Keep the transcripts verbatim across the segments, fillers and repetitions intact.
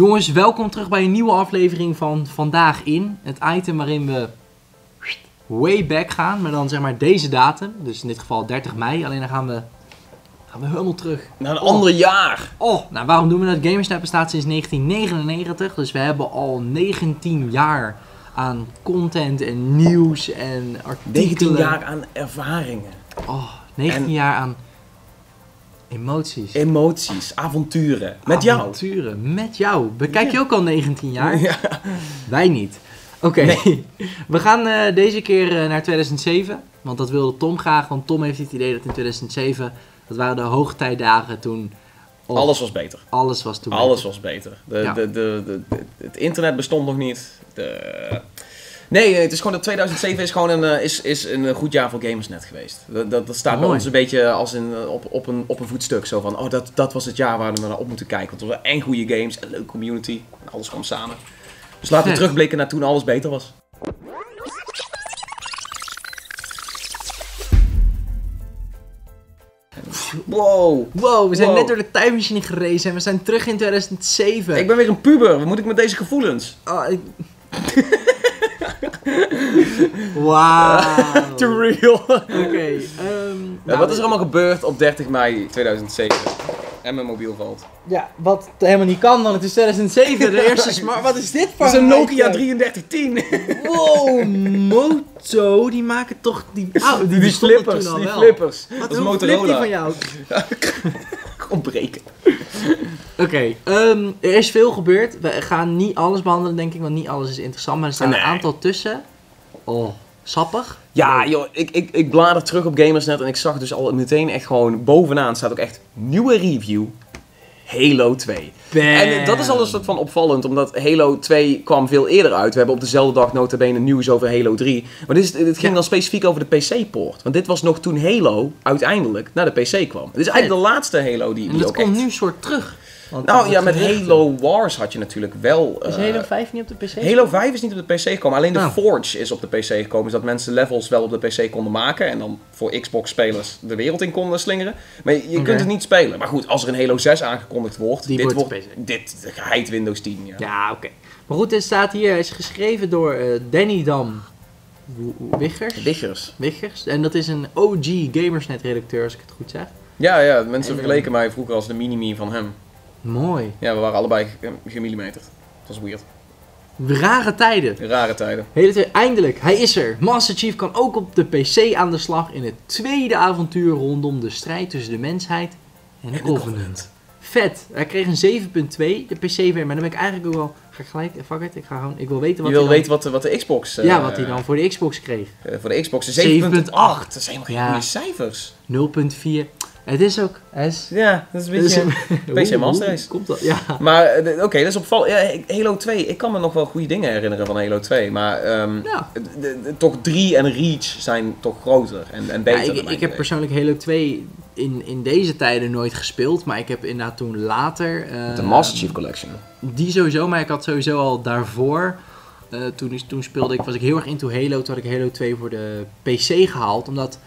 Jongens, welkom terug bij een nieuwe aflevering van Vandaag In. Het item waarin we way back gaan, maar dan zeg maar deze datum. Dus in dit geval dertig mei, alleen dan gaan we, gaan we helemaal terug. Naar een oh. ander jaar. Oh, nou waarom doen we dat? GamersNET bestaat sinds negentien negenennegentig, dus we hebben al negentien jaar aan content en nieuws en artikelen. negentien jaar aan ervaringen. Oh, negentien jaar aan... Emoties. Emoties, avonturen. Met jou. Avonturen, met jou. Bekijk ja. je ook al negentien jaar? Ja. Wij niet. Oké, okay. nee. we gaan uh, deze keer uh, naar tweeduizend zeven. Want dat wilde Tom graag, want Tom heeft het idee dat in tweeduizend zeven, dat waren de hoogtijdagen toen... Of, alles was beter. Alles was toen Alles beter. was beter. De, ja. de, de, de, de, het internet bestond nog niet. De... Nee, het is gewoon dat tweeduizend zeven is gewoon een, is, is een goed jaar voor GamersNet geweest. Dat, dat, dat staat Mooi. bij ons een beetje als in, op, op, een, op een voetstuk. Zo van, oh, dat, dat was het jaar waar we naar op moeten kijken. Want er waren en goede games en leuke community. En alles kwam samen. Dus laten we terugblikken naar toen alles beter was. Wow. Wow, we zijn wow. net door de tijdmachine gereden en we zijn terug in tweeduizend zeven. Ik ben weer een puber. Wat moet ik met deze gevoelens? Oh, ik... Wauw. Wow. To real. Oké. Okay, um, ja, nou, wat is er allemaal gebeurd op dertig mei tweeduizend zeven? En mijn mobiel valt. Ja, wat helemaal niet kan, want het is tweeduizend zeven. De eerste smart... Wat is dit voor een... Het is een Nokia drieëndertig tien. Wow, Moto. Die maken toch... Die, oh, die, die, die flippers. Die wel. flippers. Wat dat is Motorola. Die van jou? Ontbreken. Oké, okay, um, er is veel gebeurd. We gaan niet alles behandelen, denk ik, want niet alles is interessant. Maar er staan nee. een aantal tussen. Oh, sappig. Ja, joh, ik, ik, ik blader terug op GamersNet en ik zag dus al meteen echt gewoon bovenaan staat ook echt nieuwe review. Halo twee. Bam. En dat is al een soort van opvallend, omdat Halo twee kwam veel eerder uit. We hebben op dezelfde dag nota bene nieuws over Halo drie. Maar dit, is, dit ging ja. dan specifiek over de P C-poort. Want dit was nog toen Halo uiteindelijk naar de P C kwam. Dit is eigenlijk de laatste Halo die, die en dat komt echt nu soort terug. Want nou ja, met Halo Wars had je natuurlijk wel... Uh, is Halo vijf niet op de P C gekomen? Halo vijf is niet op de P C gekomen. Alleen de nou. Forge is op de P C gekomen. Dus dat mensen levels wel op de P C konden maken. En dan voor Xbox-spelers de wereld in konden slingeren. Maar je okay. kunt het niet spelen. Maar goed, als er een Halo zes aangekondigd wordt... Die dit wordt dit geheid Windows tien. Ja, ja oké. Okay. Maar goed, dit staat hier. Hij is geschreven door uh, Danny Dan... Wiggers? Wiggers. Wiggers. En dat is een O G GamersNet-redacteur, als ik het goed zeg. Ja, ja. Mensen en, vergeleken mij vroeger als de minimi van hem. Mooi. Ja, we waren allebei gemillimeterd. Dat was weird. Rare tijden. Rare tijden. Hele twee, eindelijk, hij is er. Master Chief kan ook op de P C aan de slag in het tweede avontuur rondom de strijd tussen de mensheid en de, en de Covenant. Covenant. Vet. Hij kreeg een zeven punt twee, de P C weer. Maar dan ben ik eigenlijk ook wel... Ga gelijk, fuck it, ik ga gewoon... Ik wil weten wat Je wil dan, weten wat de, wat de Xbox... Uh, ja, wat hij dan voor de Xbox kreeg. Uh, voor de Xbox zeven punt acht. Dat zijn nog geen ja. goede cijfers. nul punt vier. Het is ook... Is, ja, dat is een beetje... P C Masters. Komt dat? Ja. Maar oké, okay, dat is opvallend. Ja, Halo twee, ik kan me nog wel goede dingen herinneren van Halo twee. Maar um, ja. toch drie en Reach zijn toch groter en, en beter. Ja, ik ik heb idee. persoonlijk Halo twee in, in deze tijden nooit gespeeld. Maar ik heb inderdaad toen later... Uh, de Master Chief Collection. Die sowieso, maar ik had sowieso al daarvoor... Uh, toen, toen speelde ik, was ik heel erg into Halo. Toen had ik Halo twee voor de P C gehaald, omdat...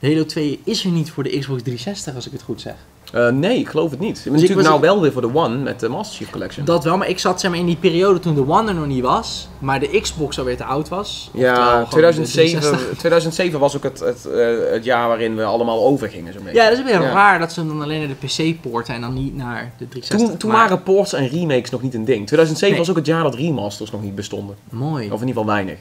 Halo twee is er niet voor de Xbox driehonderdzestig, als ik het goed zeg. Uh, nee, ik geloof het niet. Het is dus natuurlijk nou ik... wel weer voor de One met de Master Chief Collection. Dat wel, maar ik zat zeg maar, in die periode toen de One er nog niet was, maar de Xbox alweer te oud was. Ja, tweeduizend zeven was ook het, het, uh, het jaar waarin we allemaal overgingen. Zo ja, dat is weer ja. raar dat ze dan alleen naar de P C poorten en dan niet naar de driehonderdzestig. Toen, toen waren ports en remakes nog niet een ding. tweeduizend zeven nee. was ook het jaar dat remasters nog niet bestonden. Mooi. Of in ieder geval weinig.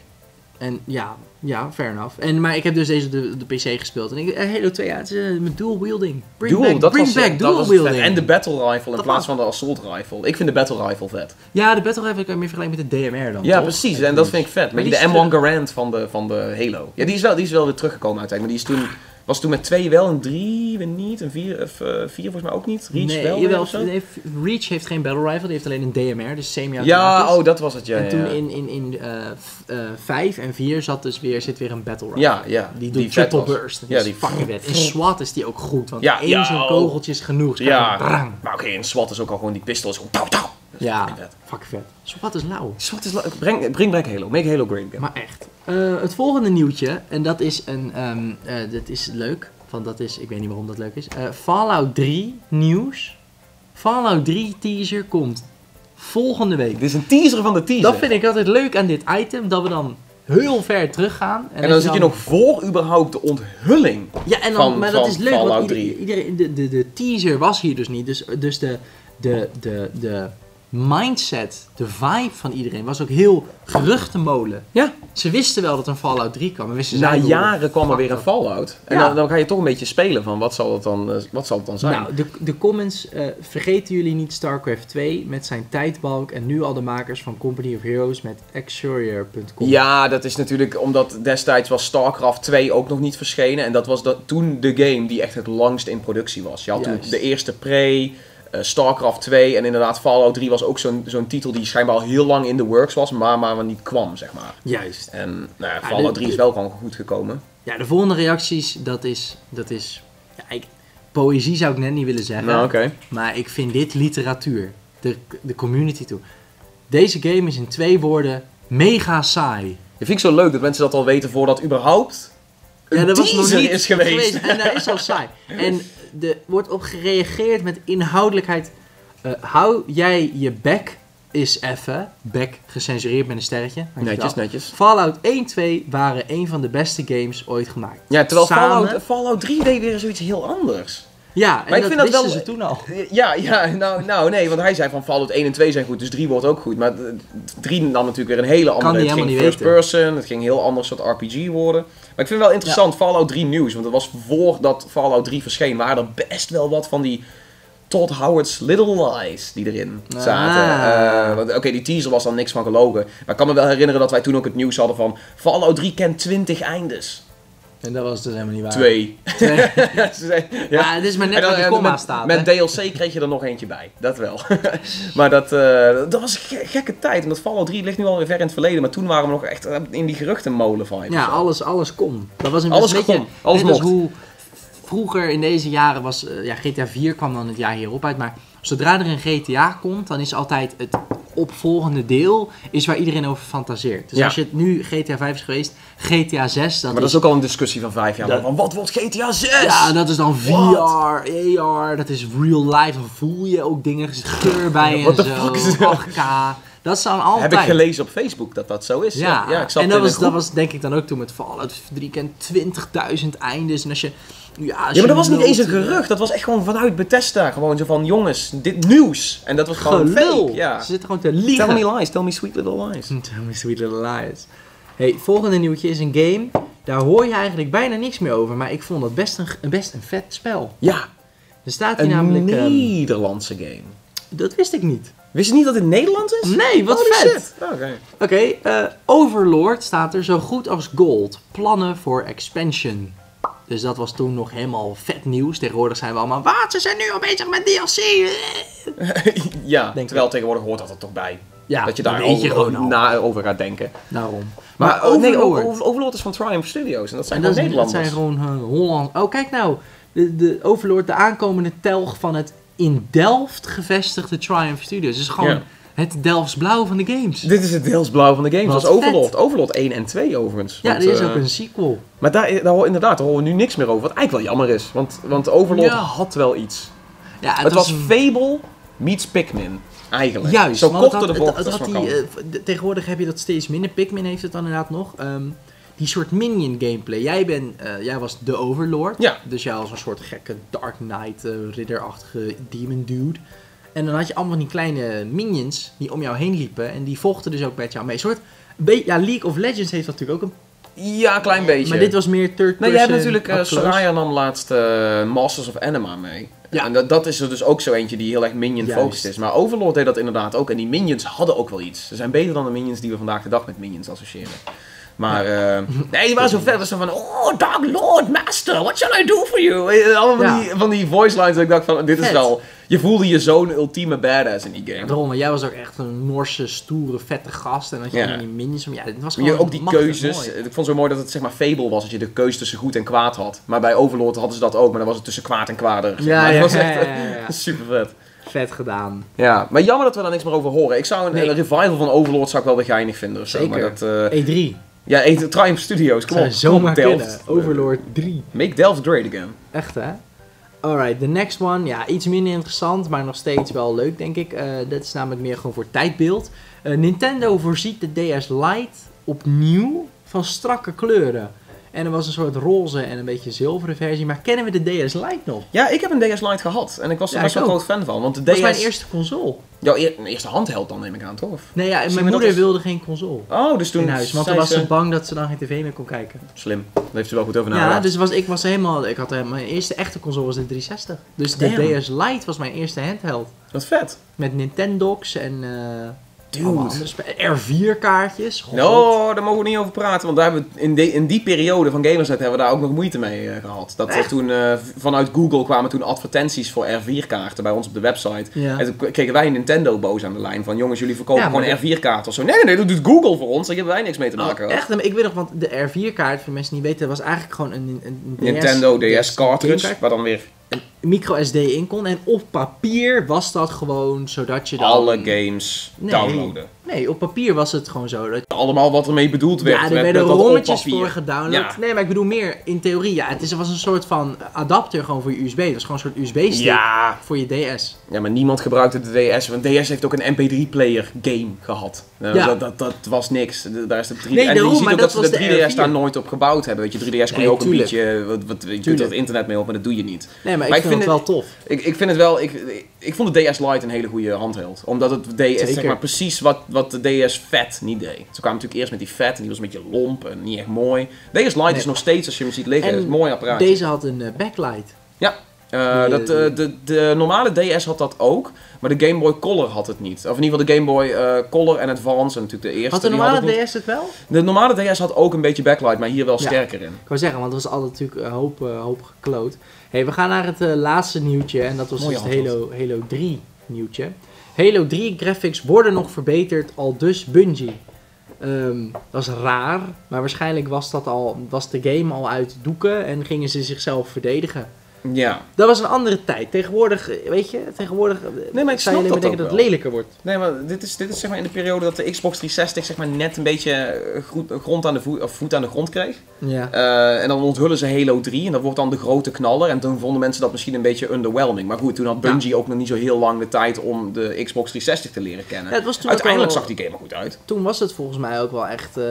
En ja, ja, fair enough. En, maar ik heb dus deze op de, de P C gespeeld. En ik, Halo twee, ja, het is uh, met dual wielding. Bring dual, back, dat bring was, back dual dat wielding. En de battle rifle in dat plaats was... van de assault rifle. Ik vind de battle rifle vet. Ja, de battle rifle kan je meer vergelijken met de D M R dan. Ja, toch? Precies. En, en dat vind ik vet. Maar die de M één terug... Garand van de, van de Halo. Ja, die is wel, die is wel weer teruggekomen uiteindelijk. Maar die is toen... Was toen met twee wel, een drie niet, een vier, of, uh, vier volgens mij ook niet. Reach nee, wel jawel, nee, Reach heeft geen battle rifle, die heeft alleen een D M R, dus semi-automatisch. Ja, oh dat was het, ja. En toen ja. in, in, in uh, uh, vijf en vier zat dus weer, zit weer een battle rifle. Ja, ja. Die doet die triple burst, ja, die fucking wet. In SWAT is die ook goed, want ja, één ja, zo'n kogeltje is genoeg. Ja, brang. Maar oké, okay, in SWAT is ook al gewoon die pistool is gewoon pow, pow. Ja, fuck vet. SWAT is lauw. SWAT is lauw. Breng, breng back Halo. Make Halo great again. Maar echt. Uh, het volgende nieuwtje, en dat is een, um, uh, dat is leuk, want dat is, ik weet niet waarom dat leuk is. Uh, Fallout drie nieuws. Fallout drie teaser komt volgende week. Dit is een teaser van de teaser. Dat vind ik altijd leuk aan dit item, dat we dan heel ver teruggaan. En, en dan zit je dan... nog voor überhaupt de onthulling ja, en dan, van, maar dat van is leuk, Fallout drie. Want iedereen, de, de, de teaser was hier dus niet, dus, dus de, de, de, de mindset, de vibe van iedereen was ook heel geruchtenmolen. Ja. Ze wisten wel dat een Fallout drie kwam. Wisten Na jaren door, kwam er weer een Fallout. En ja. dan, dan ga je toch een beetje spelen van wat zal het dan, wat zal het dan zijn. Nou, de, de comments, uh, vergeten jullie niet StarCraft twee met zijn tijdbalk en nu al de makers van Company of Heroes met Exurior punt com. Ja, dat is natuurlijk omdat destijds was StarCraft twee ook nog niet verschenen. En dat was dat, toen de game die echt het langst in productie was. Je had Juist. toen de eerste pre... Uh, StarCraft twee en inderdaad Fallout drie was ook zo'n zo'n titel die schijnbaar al heel lang in de works was, maar maar niet kwam, zeg maar. Juist. En nou ja, Fallout ja, de, drie is wel gewoon goed gekomen. Ja, de volgende reacties, dat is, dat is ja, ik, poëzie zou ik net niet willen zeggen, nou, okay. maar ik vind dit literatuur, de, de community toe. Deze game is in twee woorden mega saai. Dat vind ik zo leuk dat mensen dat al weten voordat überhaupt een ja, dat was nog niet is geweest. geweest. En dat is al saai. En, er wordt op gereageerd met inhoudelijkheid. Uh, hou jij je bek is effen. Bek gecensureerd met een sterretje. Netjes, netjes. Fallout één en twee waren een van de beste games ooit gemaakt. Ja, terwijl Fallout, Fallout drie deed weer zoiets heel anders. Ja, en maar dat, ik vind dat wisten wel... ze toen al. Ja, ja nou, nou nee, want hij zei van Fallout één en twee zijn goed, dus drie wordt ook goed. Maar drie nam natuurlijk weer een hele andere... Kan die het ging first person, het ging een heel ander soort R P G worden. Maar ik vind het wel interessant, ja. Fallout drie nieuws, want dat was voordat Fallout drie verscheen, waren er best wel wat van die Todd Howard's Little Lies die erin zaten. Ah. Uh, Oké, okay, die teaser was dan niks van gelogen. Maar ik kan me wel herinneren dat wij toen ook het nieuws hadden van Fallout drie kent twintig eindes. En dat was dus helemaal niet waar. Twee. Twee. ja, zei, ja. Ah, het is maar net waar de komma staat. Met D L C kreeg je er nog eentje bij. Dat wel. maar dat, uh, dat was een gekke tijd. Omdat Fallout drie ligt nu alweer ver in het verleden. Maar toen waren we nog echt in die geruchtenmolen van. Ja, alles, alles kon. Dat was een alles beetje, kon. Alles mocht. Hoe vroeger in deze jaren was... Uh, ja, GTA vier kwam dan het jaar hierop uit. Maar zodra er een G T A komt, dan is altijd het... opvolgende deel is waar iedereen over fantaseert. Dus ja. als je het nu GTA vijf is geweest, GTA zes... Dat maar dat is ook al een discussie van vijf jaar. Dat, van wat wordt GTA zes? Ja, dat is dan What? V R, A R, dat is real life. Dan voel je ook dingen, geur bij en zo, acht K. Dat staan altijd. Heb ik gelezen op Facebook dat dat zo is. Ja, ja ik zat en dat was, dat was denk ik dan ook toen met Fallout drie en twintigduizend eindes. En als je... Ja, ja, maar dat was niet eens een gerucht. Dat was echt gewoon vanuit Bethesda. Gewoon zo van, jongens, dit nieuws. En dat was gewoon fake. Ja. Ze zitten gewoon te liegen. Tell me lies, tell me sweet little lies. Tell me sweet little lies. Hey, volgende nieuwtje is een game. Daar hoor je eigenlijk bijna niks meer over. Maar ik vond dat best een, best een vet spel. Ja. Er staat hier namelijk... Een Nederlandse game. Dat wist ik niet. Wist je niet dat het Nederlands is? Nee, wat oh, vet. Oké, okay. okay, uh, Overlord staat er zo goed als gold. Plannen voor expansion. Dus dat was toen nog helemaal vet nieuws. Tegenwoordig zijn we allemaal, wat, ze zijn nu al bezig met D L C. ja, denk terwijl ik. tegenwoordig hoort dat er toch bij. Ja, dat je daar over, na over gaat denken. Daarom. Maar, maar Overlord. Nee, Overlord is van Triumph Studios. En dat zijn en gewoon Nederlanders. Dat zijn gewoon uh, Holland. Oh, kijk nou. De, de Overlord, de aankomende telg van het in Delft gevestigde Triumph Studios. Dus gewoon... Yeah. Het Delfts Blauw van de games. Dit is het Delfts Blauw van de games. Dat is Overlord. Overlord één en twee overigens. Ja, want, er is uh, ook een sequel. Maar daar, daar, inderdaad, daar horen we nu niks meer over. Wat eigenlijk wel jammer is. Want, want Overlord ja. had wel iets. Ja, het, het was een... Fable meets Pikmin. Eigenlijk. Juist. Zo korter de bocht. Tegenwoordig heb je dat steeds minder. Pikmin heeft het dan inderdaad nog. Um, die soort minion gameplay. Jij, ben, uh, jij was de Overlord. Ja. Dus jij was een soort gekke Dark Knight, uh, ridderachtige demon dude. En dan had je allemaal die kleine minions die om jou heen liepen. En die vochten dus ook met jou mee. Een soort, ja, League of Legends heeft dat natuurlijk ook een... Ja, klein beetje. Maar dit was meer third person. Nee, je hebt natuurlijk... Uh, Soraya nam laatst uh, Masters of Anima mee. Ja. En dat, dat is er dus ook zo eentje die heel erg minion-focused is. Maar Overlord deed dat inderdaad ook. En die minions hadden ook wel iets. Ze zijn beter dan de minions die we vandaag de dag met minions associëren. Maar, uh, nee, die waren zo vet. Dat ze van, oh, Dark Lord, Master, what shall I do for you? En allemaal ja. van, die, van die voice lines. Dat ik dacht van, dit is wel... Je voelde je zo'n ultieme badass in die game. Ja, daarom, maar jij was ook echt een Noorse, stoere, vette gast. En dat je ja. die minions... Ja, dit was gewoon ook die keuzes. Mooi. Ik vond het zo mooi dat het zeg maar Fable was. Dat je de keuze tussen goed en kwaad had. Maar bij Overlord hadden ze dat ook. Maar dan was het tussen kwaad en kwaader. Zeg maar. Ja, ja, dat was echt ja, ja, ja. super vet. Vet gedaan. Ja, maar jammer dat we daar niks meer over horen. Ik zou een, nee. een revival van Overlord zou ik wel weer geinig vinden. Of zo, Zeker. Maar dat, uh, E drie. Ja, Triumph Studios, kom op. Zomaar Delft. Overlord drie. Make Delft great again. Echt, hè? Oké, Alright, de next one. Ja, iets minder interessant, maar nog steeds wel leuk, denk ik. Uh, dat is namelijk meer gewoon voor tijdbeeld. Uh, Nintendo voorziet de D S Lite opnieuw van strakke kleuren. En er was een soort roze en een beetje zilveren versie. Maar kennen we de D S Lite nog? Ja, ik heb een D S Lite gehad. En ik was er ja, best wel groot fan van. Want de D S... was mijn eerste console. Jouw e eerste handheld dan, neem ik aan, toch? Nee, ja, mijn moeder als... wilde geen console. Oh, dus toen in huis. Want toen was ze bang dat ze dan geen tv meer kon kijken. Slim. Daar heeft ze wel goed over nagedacht. Ja, dus was, ik was helemaal... Ik had, mijn eerste echte console was de driehonderdzestig. Dus damn, de D S Lite was mijn eerste handheld. Wat vet. Met Nintendogs en... Uh, R vier kaartjes. God. No, daar mogen we niet over praten. Want daar hebben we in, de, in die periode van GamersNet hebben we daar ook nog moeite mee uh, gehad. Dat er toen uh, vanuit Google kwamen toen advertenties voor R vier kaarten bij ons op de website. Ja. En toen kregen wij Nintendo boos aan de lijn van jongens, jullie verkopen ja, gewoon R vier kaarten of zo. Nee, nee, nee, dat doet Google voor ons. Daar hebben wij niks mee te maken. Oh, echt? Ik weet nog, want de R vier kaart, voor mensen die niet weten, was eigenlijk gewoon een, een D S, Nintendo D S cartridge. Waar dan weer... een micro S D in kon. En op papier was dat gewoon zodat je dan... alle games nee, downloaden. Nee, op papier was het gewoon zo. Dat... allemaal wat ermee bedoeld werd. Ja, er werden rommetjes voor gedownload. Ja. Nee, maar ik bedoel meer in theorie. Ja, het is, was een soort van adapter gewoon voor je U S B. Het was gewoon een soort U S B-stick ja. voor je D S. Ja, maar niemand gebruikte de D S. Want D S heeft ook een M P drie player game gehad. Nou, ja. dat, dat, dat was niks. Daar is de drie... nee, en daarom, je ziet ook dat, dat ze de, de drie D S daar nooit op gebouwd hebben. Weet je, drie D S nee, kon je ook tuurlijk. een beetje... Wat, wat, je doet dat internet mee op, maar dat doe je niet. Nee, maar, maar ik, ik vind het wel tof. Ik, ik vind het wel... Ik, ik vond de D S Lite een hele goede handheld. Omdat het D S, zeg maar, precies wat... wat de D S Fat niet deed. Ze kwamen natuurlijk eerst met die Fat en die was een beetje lomp en niet echt mooi. D S Lite nee. is nog steeds, als je hem ziet liggen, en een mooi apparaat. Deze had een backlight. Ja, uh, die, dat, uh, de, de normale D S had dat ook, maar de Game Boy Color had het niet. Of in ieder geval de Game Boy uh, Color en Advance, en natuurlijk de eerste. Had de normale die had het D S het wel? De normale D S had ook een beetje backlight, maar hier wel ja. sterker in. Ik wou zeggen, want er was altijd natuurlijk een hoop, uh, hoop gekloot. Hey, we gaan naar het uh, laatste nieuwtje en dat was mooi, dus het Halo, Halo drie nieuwtje. Halo drie graphics worden nog verbeterd, aldus Bungie. Um, dat is raar, maar waarschijnlijk was, dat al, was de game al uit doeken en gingen ze zichzelf verdedigen. Ja. Dat was een andere tijd. Tegenwoordig, weet je, tegenwoordig... nee, maar ik snap dat ook wel. Dat het lelijker wordt. Nee, maar dit is, dit is zeg maar in de periode dat de Xbox driehonderdzestig zeg maar net een beetje grond aan de voet, of voet aan de grond kreeg. Ja. Uh, en dan onthullen ze Halo drie en dat wordt dan de grote knaller. En toen vonden mensen dat misschien een beetje underwhelming. Maar goed, toen had Bungie ja. ook nog niet zo heel lang de tijd om de Xbox driehonderdzestig te leren kennen. Ja, het was toen uiteindelijk wel... zag die game er goed uit. Toen was het volgens mij ook wel echt... Uh...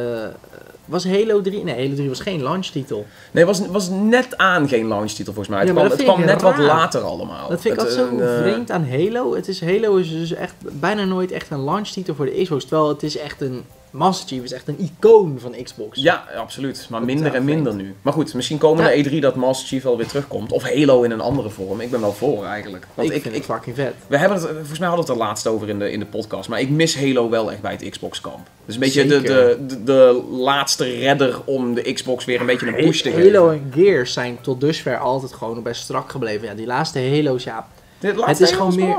was Halo drie? Nee, Halo drie was geen launchtitel. Nee, het was, was net aan geen launchtitel volgens mij. Het ja, kwam, het kwam net raar. wat later allemaal. Dat vind ik altijd zo uh, vreemd aan Halo. Het is, Halo is dus echt bijna nooit echt een launchtitel voor de Xbox. Terwijl het is echt een... Master Chief is echt een icoon van Xbox. Ja, absoluut. Maar dat minder en minder vindt. nu. Maar goed, misschien komende ja. E drie dat Master Chief wel weer terugkomt. Of Halo in een andere vorm. Ik ben wel voor eigenlijk. Want ik, ik vind ik, het fucking vet. We hebben het, volgens mij hadden we het er laatst over in de, in de podcast. Maar ik mis Halo wel echt bij het Xbox kamp. Dus een beetje de, de, de, de laatste redder om de Xbox weer een beetje een push te geven. Halo en Gears zijn tot dusver altijd gewoon best strak gebleven. Ja, die laatste Halo's, ja. Dit laatste het is Halo's gewoon meer...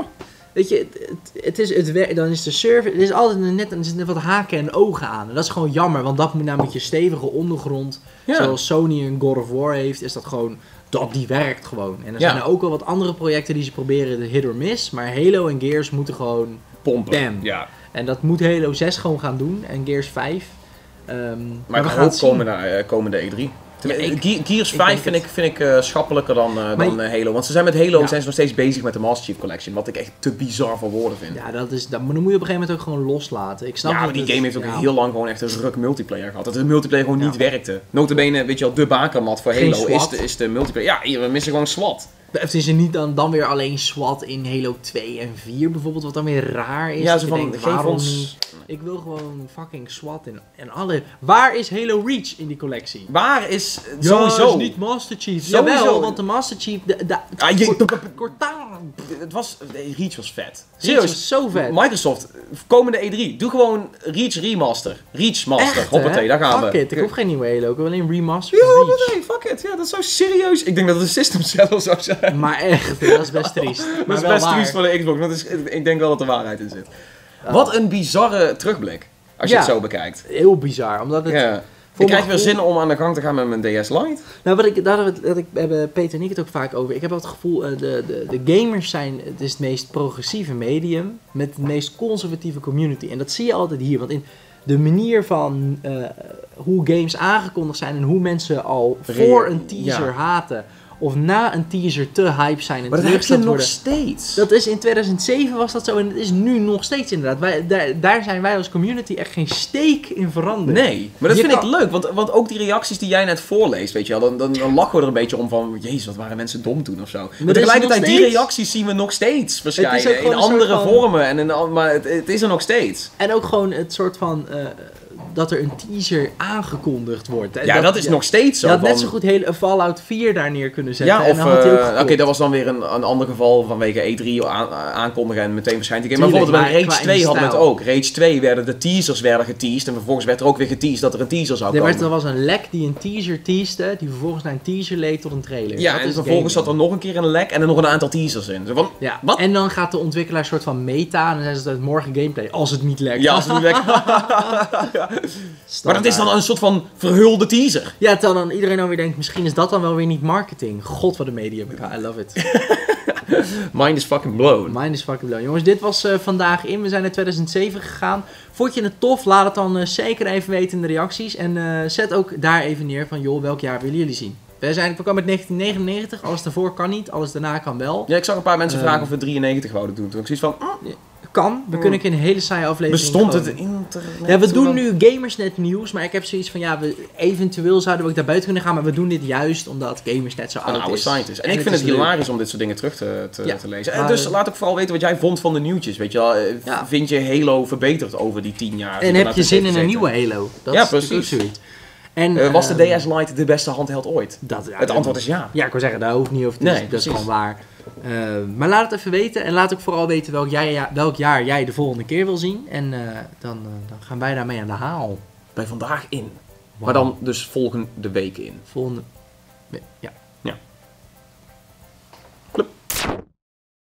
weet je, het, het is het, dan is de server, er is altijd net, er zitten net wat haken en ogen aan. En dat is gewoon jammer, want dat moet namelijk je stevige ondergrond, ja. zoals Sony een God of War heeft, is dat gewoon, dat die werkt gewoon. En er ja. zijn er ook wel wat andere projecten die ze proberen, de hit or miss, maar Halo en Gears moeten gewoon pompen. Bam. Ja. En dat moet Halo zes gewoon gaan doen en Gears vijf. Um, maar we gaan ook komen naar, uh, komende E drie. Ja, ik, Gears vijf ik vind, ik, vind ik uh, schappelijker dan, uh, dan uh, Halo. Want ze zijn met Halo ja. zijn ze nog steeds bezig met de Master Chief Collection. Wat ik echt te bizar voor woorden vind. Ja, dat, is, dat moet je op een gegeven moment ook gewoon loslaten. Ik snap ja, maar die het, game heeft ook ja. heel lang gewoon echt een ruk multiplayer gehad. Dat de multiplayer gewoon ja. niet werkte. Notabene, weet je wel, de bakermat voor Geen Halo is de, is de multiplayer. Ja, we missen gewoon SWAT. Het is er niet dan, dan weer alleen SWAT in Halo twee en vier bijvoorbeeld, wat dan weer raar is. Ja, zo van, denkt, waarom ons... ik wil gewoon fucking SWAT in, en alle... Waar is Halo Reach in die collectie? Waar is... Ja, sowieso. Dat is niet Master Chief. Sowieso. Jawel, want de Master Chief... De, de, ah, je... Cortana. Het was... Reach was vet. Serieus. Reach was zo vet. Microsoft, komende E drie, doe gewoon Reach Remaster. Reach Master. Echt, Hoppatee, daar gaan fuck we. It. Ik hoef geen nieuwe Halo, ik wil alleen Remaster. Ja, nee, fuck it. Ja, dat zou serieus... Ik denk dat het een system zelf zou zijn. Maar echt, dat is best triest. Maar dat is wel best waar. triest voor de Xbox, want ik denk wel dat er waarheid in zit. Oh. Wat een bizarre terugblik, als je ja, het zo bekijkt. Heel bizar, omdat het... Ja. Ik krijg weer zin om aan de gang te gaan met mijn D S Lite. Nou, wat ik, daar hebben Peter en ik het ook vaak over. Ik heb wel het gevoel, uh, de, de, de gamers zijn het, is het meest progressieve medium met het meest conservatieve community. En dat zie je altijd hier, want in de manier van uh, hoe games aangekondigd zijn en hoe mensen al voor een teaser ja. haten... of na een teaser te hype zijn. En maar dat heb je nog worden. steeds. Dat is in tweeduizend zeven was dat zo en het is nu nog steeds inderdaad. Wij, daar, daar zijn wij als community echt geen steek in veranderd. Nee, maar dat je vind kan... ik leuk. Want, want ook die reacties die jij net voorleest, weet je wel. Dan, dan, dan lachen we er een beetje om van, jezus, wat waren mensen dom toen of zo. Maar, maar tegelijkertijd, die reacties zien we nog steeds verschijnen. In andere van... vormen. En in, maar het, het is er nog steeds. En ook gewoon het soort van... Uh, dat er een teaser aangekondigd wordt. En ja, dat, dat is ja, nog steeds zo. Je had van, net zo goed hele Fallout vier daar neer kunnen zetten. Ja, of... Uh, Oké, okay, dat was dan weer een, een ander geval vanwege E drie aan, aankondigen en meteen verschijnt die game. Maar bijvoorbeeld bij Rage twee hadden we het ook. Rage twee werden de teasers werden geteased en vervolgens werd er ook weer geteased dat er een teaser zou nee, komen. Er was een lek die een teaser teaste, die vervolgens naar een teaser leed tot een trailer. Ja, dat en vervolgens zat er nog een keer een lek en er nog een aantal teasers in. Zo van, ja. Wat? En dan gaat de ontwikkelaar soort van meta en dan zijn ze het morgen gameplay. Als het niet lekt. Ja, als het niet lekt. Ja. Maar dat is dan een soort van verhulde teaser. Ja, terwijl dan iedereen dan weer denkt, misschien is dat dan wel weer niet marketing. God, wat een media. I love it. Mind is fucking blown. Mind is fucking blown. Jongens, dit was uh, vandaag in. We zijn naar tweeduizend zeven gegaan. Vond je het tof? Laat het dan uh, zeker even weten in de reacties. En uh, zet ook daar even neer van, joh, welk jaar willen jullie zien? We zijn we kwamen met negentien negenennegentig. Alles daarvoor kan niet. Alles daarna kan wel. Ja, ik zag een paar mensen uh, vragen of we drieënnegentig wouden doen. Toen ik zoiets van... Mm. Kan. We kunnen een hele saaie aflevering... Bestond het internet? Ja, we doen nu GamersNet nieuws, maar ik heb zoiets van... Ja, we, eventueel zouden we ook daar buiten kunnen gaan, maar we doen dit juist omdat GamersNet zo oud is. Een oude site is. En, en ik vind het hilarisch leuk om dit soort dingen terug te, te, ja. te lezen. En dus laat ook vooral weten wat jij vond van de nieuwtjes, weet je wel. Ja. Vind je Halo verbeterd over die tien jaar? En heb je zin in een nieuwe Halo? Dat ja, is precies. En, uh, was de D S Lite de beste handheld ooit? Dat, ja, het antwoord is ja. Ja, ik wil zeggen, daar hoeft niet over te nee, dat is gewoon waar. Uh, maar laat het even weten. En laat ook vooral weten welk, jij, ja, welk jaar jij de volgende keer wil zien. En uh, dan, uh, dan gaan wij daarmee aan de haal. Bij vandaag in. Wow. Maar dan dus volgende week in. Volgende... Ja. Ja. Club.